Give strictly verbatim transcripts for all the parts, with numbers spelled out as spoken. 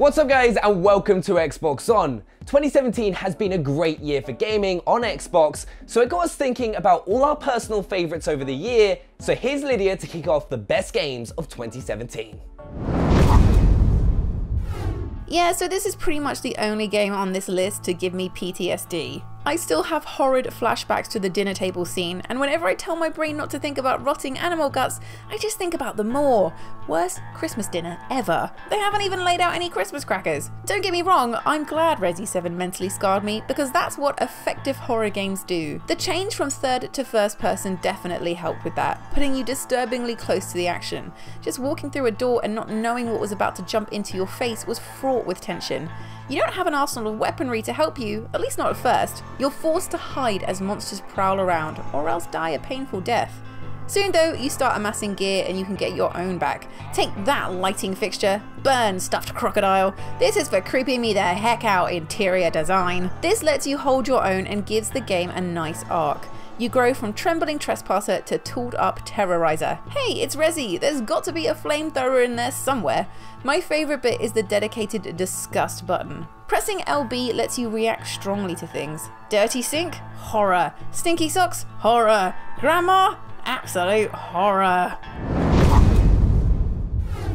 What's up guys and welcome to Xbox One. twenty seventeen has been a great year for gaming on Xbox, so it got us thinking about all our personal favorites over the year, so here's Lydia to kick off the best games of twenty seventeen. Yeah, so this is pretty much the only game on this list to give me P T S D. I still have horrid flashbacks to the dinner table scene, and whenever I tell my brain not to think about rotting animal guts, I just think about them more. Worst Christmas dinner ever. They haven't even laid out any Christmas crackers. Don't get me wrong, I'm glad Resi seven mentally scarred me, because that's what effective horror games do. The change from third to first person definitely helped with that, putting you disturbingly close to the action. Just walking through a door and not knowing what was about to jump into your face was fraught with tension. You don't have an arsenal of weaponry to help you, at least not at first. You're forced to hide as monsters prowl around, or else die a painful death. Soon though, you start amassing gear and you can get your own back. Take that, lighting fixture. Burn, stuffed crocodile. This is for creeping me the heck out, interior design. This lets you hold your own and gives the game a nice arc. You grow from trembling trespasser to tooled up terrorizer. Hey, it's Resi, there's got to be a flamethrower in there somewhere. My favourite bit is the dedicated disgust button. Pressing L B lets you react strongly to things. Dirty sink? Horror. Stinky socks? Horror. Grandma? Absolute horror.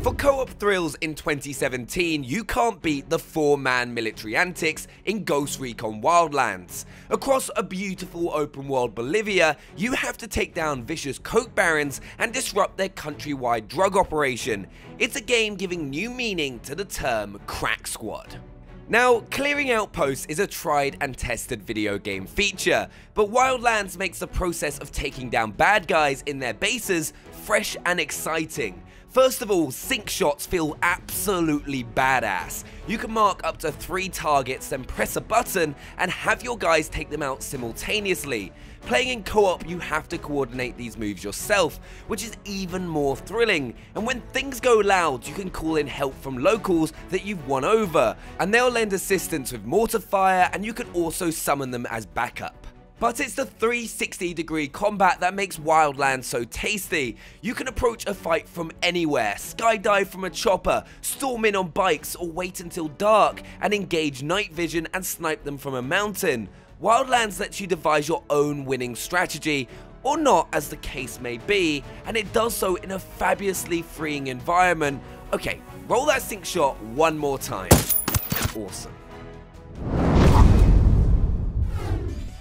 For co-op thrills in twenty seventeen, you can't beat the four-man military antics in Ghost Recon Wildlands. Across a beautiful open-world Bolivia, you have to take down vicious coke barons and disrupt their countrywide drug operation. It's a game giving new meaning to the term crack squad. Now, clearing outposts is a tried and tested video game feature, but Wildlands makes the process of taking down bad guys in their bases fresh and exciting. First of all, sync shots feel absolutely badass. You can mark up to three targets, then press a button and have your guys take them out simultaneously. Playing in co-op, you have to coordinate these moves yourself, which is even more thrilling. And when things go loud, you can call in help from locals that you've won over, and they'll lend assistance with mortar fire, and you can also summon them as backup. But it's the three sixty degree combat that makes Wildlands so tasty. You can approach a fight from anywhere, skydive from a chopper, storm in on bikes, or wait until dark and engage night vision and snipe them from a mountain. Wildlands lets you devise your own winning strategy, or not as the case may be, and it does so in a fabulously freeing environment. Okay, roll that sync shot one more time. Awesome.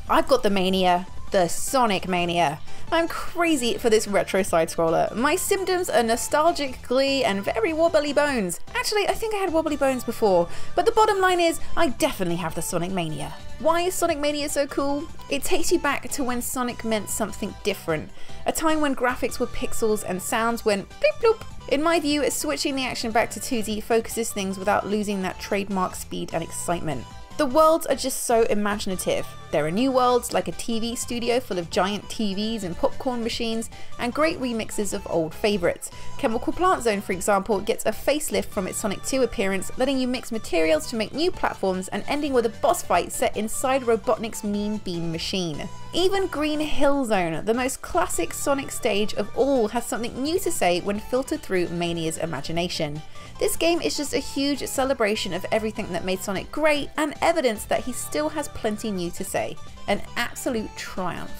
I've got the mania, the Sonic Mania. I'm crazy for this retro side-scroller. My symptoms are nostalgic glee and very wobbly bones. Actually, I think I had wobbly bones before, but the bottom line is I definitely have the Sonic Mania. Why is Sonic Mania so cool? It takes you back to when Sonic meant something different. A time when graphics were pixels and sounds went bloop bloop. In my view, switching the action back to two D focuses things without losing that trademark speed and excitement. The worlds are just so imaginative. There are new worlds, like a T V studio full of giant T Vs and popcorn machines, and great remixes of old favourites. Chemical Plant Zone, for example, gets a facelift from its Sonic two appearance, letting you mix materials to make new platforms and ending with a boss fight set inside Robotnik's Mean Bean machine. Even Green Hill Zone, the most classic Sonic stage of all, has something new to say when filtered through Mania's imagination. This game is just a huge celebration of everything that made Sonic great, and evidence that he still has plenty new to say. An absolute triumph.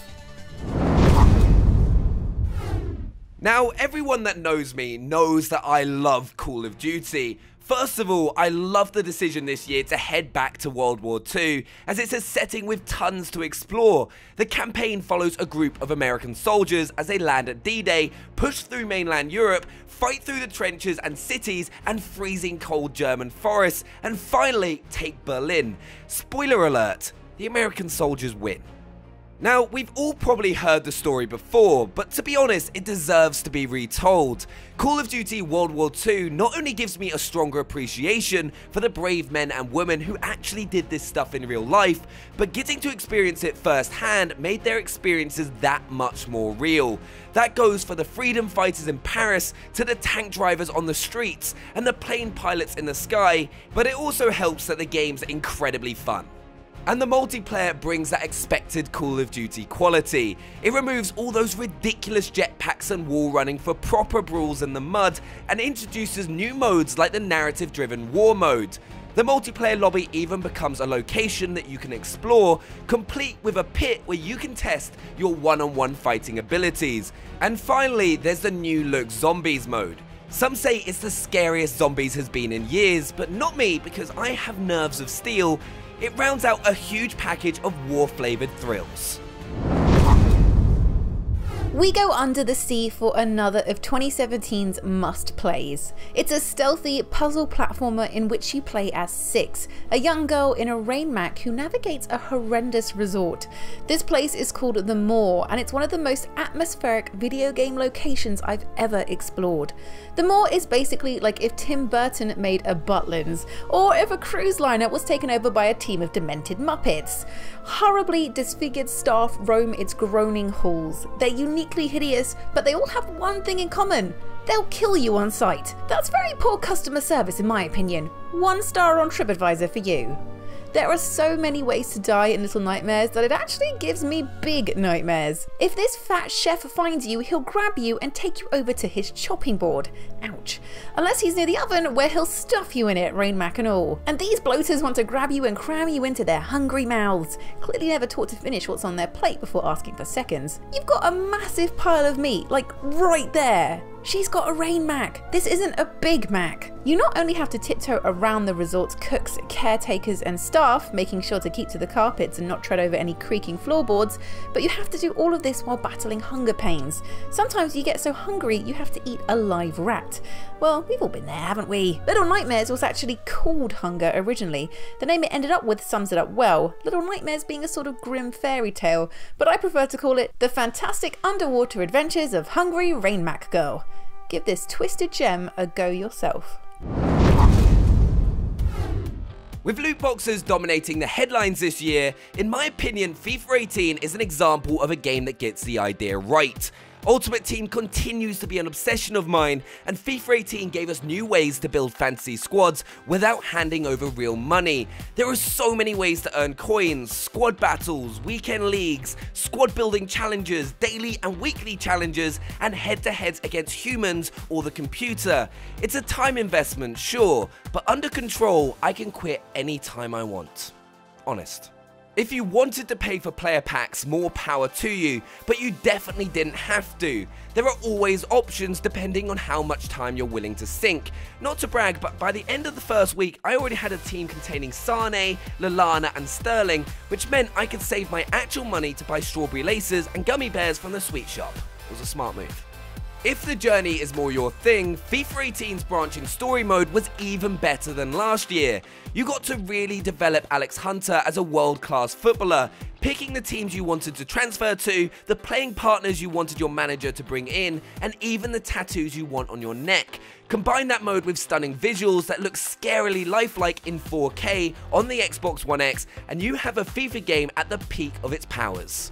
Now, everyone that knows me knows that I love Call of Duty. First of all, I love the decision this year to head back to World War Two, as it's a setting with tons to explore. The campaign follows a group of American soldiers as they land at D Day, push through mainland Europe, fight through the trenches and cities and freezing cold German forests, and finally take Berlin. Spoiler alert, the American soldiers win. Now, we've all probably heard the story before, but to be honest, it deserves to be retold. Call of Duty World War Two not only gives me a stronger appreciation for the brave men and women who actually did this stuff in real life, but getting to experience it firsthand made their experiences that much more real. That goes for the freedom fighters in Paris, to the tank drivers on the streets, and the plane pilots in the sky, but it also helps that the game's incredibly fun. And the multiplayer brings that expected Call of Duty quality. It removes all those ridiculous jetpacks and wall running for proper brawls in the mud, and introduces new modes like the narrative-driven war mode. The multiplayer lobby even becomes a location that you can explore, complete with a pit where you can test your one-on-one fighting abilities. And finally, there's the new look zombies mode. Some say it's the scariest zombies has been in years, but not me, because I have nerves of steel. It rounds out a huge package of war-flavoured thrills. We go under the sea for another of twenty seventeen's must-plays. It's a stealthy puzzle platformer in which you play as Six, a young girl in a rain mac who navigates a horrendous resort. This place is called The Moor, and it's one of the most atmospheric video game locations I've ever explored. The Moor is basically like if Tim Burton made a Butlins, or if a cruise liner was taken over by a team of demented Muppets. Horribly disfigured staff roam its groaning halls. They're unique hideous, but they all have one thing in common: they'll kill you on sight. That's very poor customer service in my opinion. One star on TripAdvisor for you. There are so many ways to die in Little Nightmares that it actually gives me big nightmares. If this fat chef finds you, he'll grab you and take you over to his chopping board. Ouch. Unless he's near the oven, where he'll stuff you in it, rain mac and all. And these bloaters want to grab you and cram you into their hungry mouths. Clearly never taught to finish what's on their plate before asking for seconds. You've got a massive pile of meat, like right there. She's got a rain mac. This isn't a Big Mac. You not only have to tiptoe around the resort's cooks, caretakers and staff, making sure to keep to the carpets and not tread over any creaking floorboards, but you have to do all of this while battling hunger pains. Sometimes you get so hungry you have to eat a live rat. Well, we've all been there, haven't we? Little Nightmares was actually called Hunger originally. The name it ended up with sums it up well, Little Nightmares being a sort of grim fairy tale, but I prefer to call it The Fantastic Underwater Adventures of Hungry Rain Mac Girl. Give this twisted gem a go yourself. With loot boxes dominating the headlines this year, in my opinion, FIFA eighteen is an example of a game that gets the idea right. Ultimate Team continues to be an obsession of mine, and FIFA eighteen gave us new ways to build fancy squads without handing over real money. There are so many ways to earn coins: squad battles, weekend leagues, squad building challenges, daily and weekly challenges, and head-to-heads against humans or the computer. It's a time investment, sure, but under control, I can quit any time I want. Honest. If you wanted to pay for player packs, more power to you, but you definitely didn't have to. There are always options depending on how much time you're willing to sink. Not to brag, but by the end of the first week, I already had a team containing Sane, Lallana and Sterling, which meant I could save my actual money to buy strawberry laces and gummy bears from the sweet shop. It was a smart move. If the journey is more your thing, FIFA eighteen's branching story mode was even better than last year. You got to really develop Alex Hunter as a world-class footballer, picking the teams you wanted to transfer to, the playing partners you wanted your manager to bring in, and even the tattoos you want on your neck. Combine that mode with stunning visuals that look scarily lifelike in four K on the Xbox One X, and you have a FIFA game at the peak of its powers.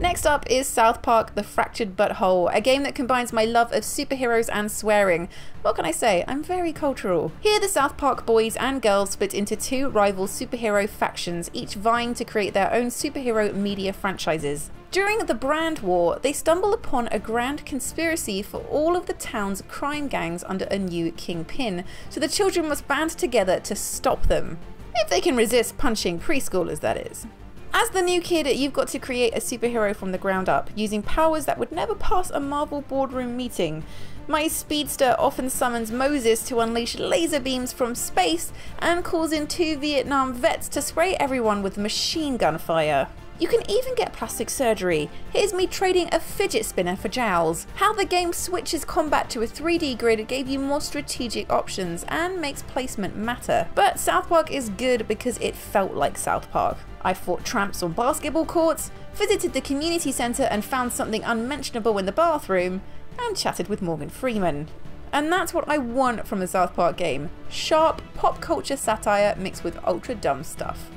Next up is South Park The Fractured But Whole, a game that combines my love of superheroes and swearing. What can I say? I'm very cultural. Here the South Park boys and girls split into two rival superhero factions, each vying to create their own superhero media franchises. During the Brand War, they stumble upon a grand conspiracy for all of the town's crime gangs under a new kingpin, so the children must band together to stop them. If they can resist punching preschoolers, that is. As the new kid, you've got to create a superhero from the ground up, using powers that would never pass a Marvel boardroom meeting. My speedster often summons Moses to unleash laser beams from space and calls in two Vietnam vets to spray everyone with machine gun fire. You can even get plastic surgery. Here's me trading a fidget spinner for jowls. How the game switches combat to a three D grid gave you more strategic options and makes placement matter. But South Park is good because it felt like South Park. I fought tramps on basketball courts, visited the community centre and found something unmentionable in the bathroom, and chatted with Morgan Freeman. And that's what I want from a South Park game: sharp pop culture satire mixed with ultra dumb stuff.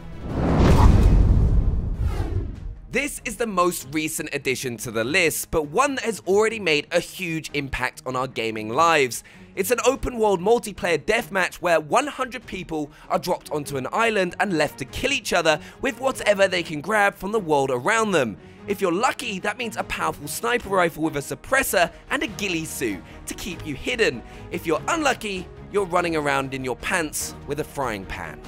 This is the most recent addition to the list, but one that has already made a huge impact on our gaming lives. It's an open-world multiplayer deathmatch where one hundred people are dropped onto an island and left to kill each other with whatever they can grab from the world around them. If you're lucky, that means a powerful sniper rifle with a suppressor and a ghillie suit to keep you hidden. If you're unlucky, you're running around in your pants with a frying pan.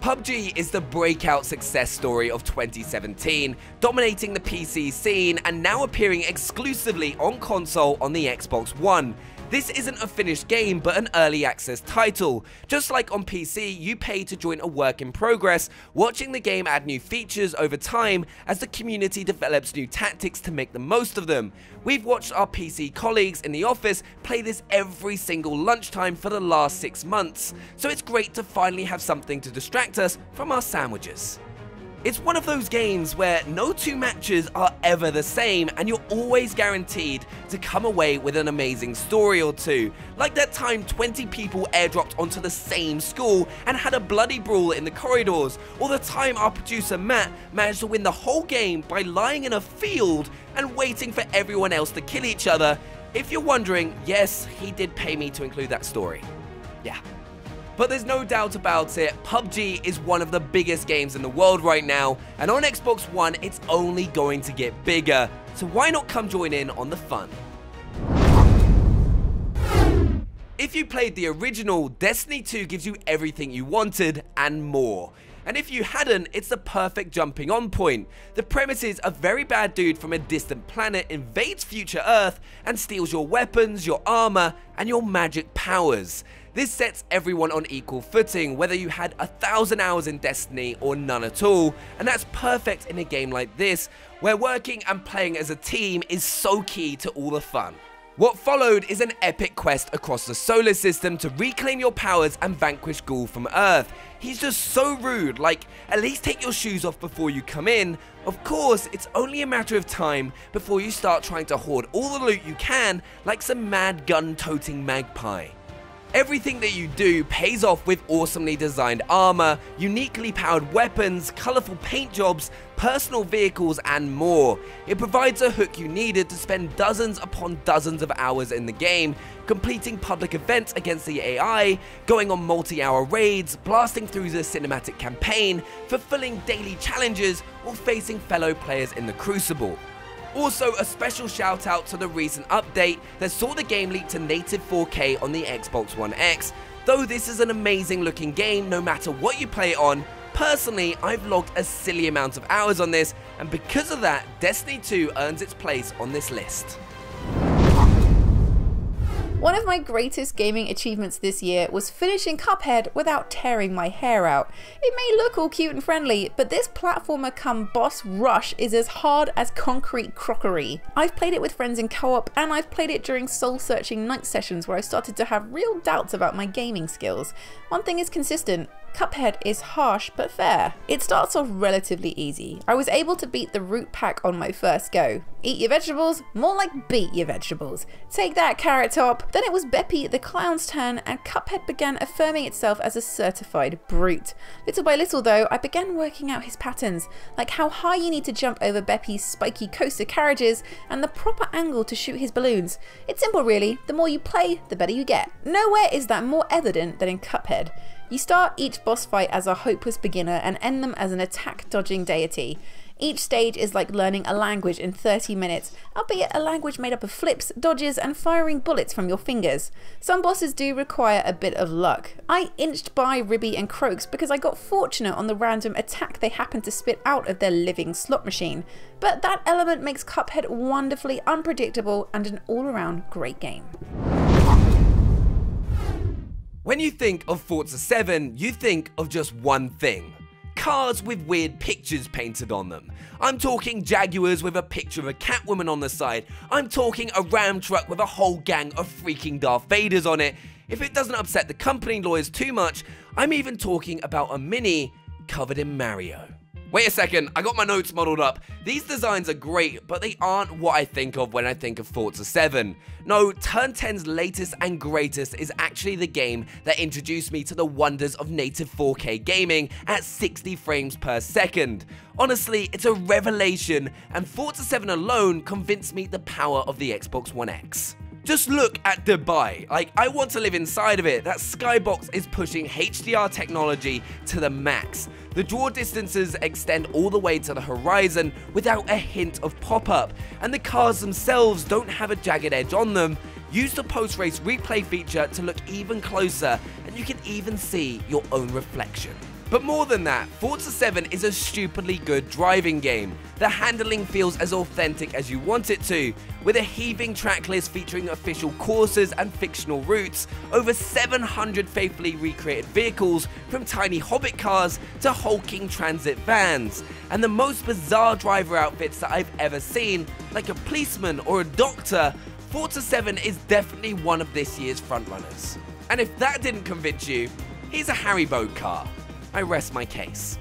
P U B G is the breakout success story of twenty seventeen, dominating the P C scene and now appearing exclusively on console on the Xbox One. This isn't a finished game, but an early access title. Just like on P C, you pay to join a work in progress, watching the game add new features over time as the community develops new tactics to make the most of them. We've watched our P C colleagues in the office play this every single lunchtime for the last six months, so it's great to finally have something to distract us from our sandwiches. It's one of those games where no two matches are ever the same and you're always guaranteed to come away with an amazing story or two. Like that time twenty people airdropped onto the same school and had a bloody brawl in the corridors, or the time our producer Matt managed to win the whole game by lying in a field and waiting for everyone else to kill each other. If you're wondering, yes, he did pay me to include that story. Yeah. But there's no doubt about it, P U B G is one of the biggest games in the world right now, and on Xbox One, it's only going to get bigger. So why not come join in on the fun? If you played the original, Destiny two gives you everything you wanted and more. And if you hadn't, it's the perfect jumping on point. The premise is a very bad dude from a distant planet invades future Earth and steals your weapons, your armor, and your magic powers. This sets everyone on equal footing, whether you had a thousand hours in Destiny or none at all, and that's perfect in a game like this, where working and playing as a team is so key to all the fun. What followed is an epic quest across the solar system to reclaim your powers and vanquish Ghoul from Earth. He's just so rude, like, at least take your shoes off before you come in. Of course, it's only a matter of time before you start trying to hoard all the loot you can, like some mad gun-toting magpie. Everything that you do pays off with awesomely designed armor, uniquely powered weapons, colorful paint jobs, personal vehicles, and more. It provides a hook you needed to spend dozens upon dozens of hours in the game, completing public events against the A I, going on multi-hour raids, blasting through the cinematic campaign, fulfilling daily challenges, or facing fellow players in the Crucible. Also, a special shout out to the recent update that saw the game leak to native four K on the Xbox One X. Though this is an amazing looking game no matter what you play it on, personally I've logged a silly amount of hours on this, and because of that, Destiny two earns its place on this list. One of my greatest gaming achievements this year was finishing Cuphead without tearing my hair out. It may look all cute and friendly, but this platformer come boss rush is as hard as concrete crockery. I've played it with friends in co-op, and I've played it during soul-searching night sessions where I started to have real doubts about my gaming skills. One thing is consistent. Cuphead is harsh but fair. It starts off relatively easy. I was able to beat the root pack on my first go. Eat your vegetables? More like beat your vegetables. Take that, Carrot Top! Then it was Beppy the clown's turn, and Cuphead began affirming itself as a certified brute. Little by little though, I began working out his patterns, like how high you need to jump over Beppy's spiky coaster carriages and the proper angle to shoot his balloons. It's simple really, the more you play, the better you get. Nowhere is that more evident than in Cuphead. You start each boss fight as a hopeless beginner and end them as an attack-dodging deity. Each stage is like learning a language in thirty minutes, albeit a language made up of flips, dodges, and firing bullets from your fingers. Some bosses do require a bit of luck. I inched by Ribby and Croaks because I got fortunate on the random attack they happened to spit out of their living slot machine, but that element makes Cuphead wonderfully unpredictable and an all-around great game. When you think of Forza seven, you think of just one thing. Cars with weird pictures painted on them. I'm talking Jaguars with a picture of a Catwoman on the side. I'm talking a Ram truck with a whole gang of freaking Darth Vaders on it. If it doesn't upset the company lawyers too much, I'm even talking about a Mini covered in Mario. Wait a second, I got my notes modeled up. These designs are great, but they aren't what I think of when I think of Forza seven. No, Turn ten's latest and greatest is actually the game that introduced me to the wonders of native four K gaming at sixty frames per second. Honestly, it's a revelation, and Forza seven alone convinced me the power of the Xbox One X. Just look at Dubai, like I want to live inside of it. That skybox is pushing H D R technology to the max. The draw distances extend all the way to the horizon without a hint of pop-up, and the cars themselves don't have a jagged edge on them. Use the post-race replay feature to look even closer, and you can even see your own reflection. But more than that, Forza seven is a stupidly good driving game. The handling feels as authentic as you want it to, with a heaving track list featuring official courses and fictional routes, over seven hundred faithfully recreated vehicles from tiny hobbit cars to hulking transit vans, and the most bizarre driver outfits that I've ever seen, like a policeman or a doctor. Forza seven is definitely one of this year's frontrunners. And if that didn't convince you, here's a Haribo car. I rest my case.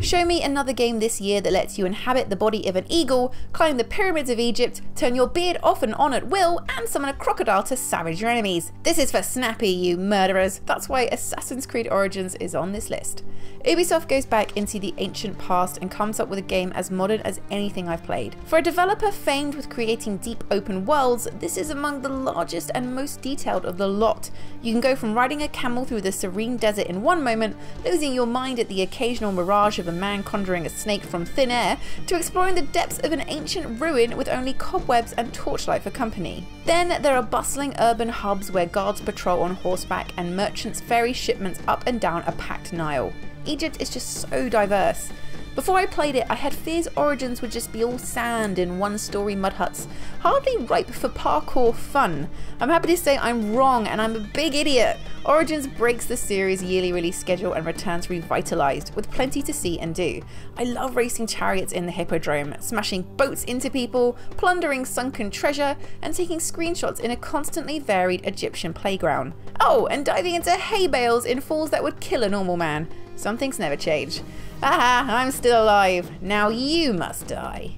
Show me another game this year that lets you inhabit the body of an eagle, climb the pyramids of Egypt, turn your beard off and on at will, and summon a crocodile to savage your enemies. This is for snappy, you murderers. That's why Assassin's Creed Origins is on this list. Ubisoft goes back into the ancient past and comes up with a game as modern as anything I've played. For a developer famed with creating deep open worlds, this is among the largest and most detailed of the lot. You can go from riding a camel through the serene desert in one moment, losing your mind at the occasional mirage of a man conjuring a snake from thin air, to exploring the depths of an ancient ruin with only cobwebs and torchlight for company. Then there are bustling urban hubs where guards patrol on horseback and merchants ferry shipments up and down a packed Nile. Egypt is just so diverse. Before I played it, I had fears Origins would just be all sand in one-story mud huts, hardly ripe for parkour fun. I'm happy to say I'm wrong, and I'm a big idiot. Origins breaks the series' yearly release schedule and returns revitalized, with plenty to see and do. I love racing chariots in the hippodrome, smashing boats into people, plundering sunken treasure, and taking screenshots in a constantly varied Egyptian playground. Oh, and diving into hay bales in falls that would kill a normal man. Some things never change. Haha, I'm still alive. Now you must die.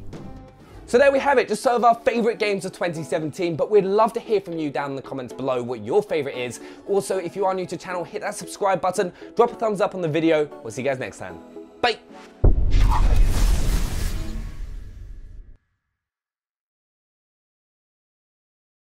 So there we have it, just some of our favourite games of twenty seventeen, but we'd love to hear from you down in the comments below what your favourite is. Also, if you are new to the channel, hit that subscribe button, drop a thumbs up on the video. We'll see you guys next time. Bye!